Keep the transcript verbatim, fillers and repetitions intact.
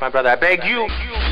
My brother, I beg you. I beg you.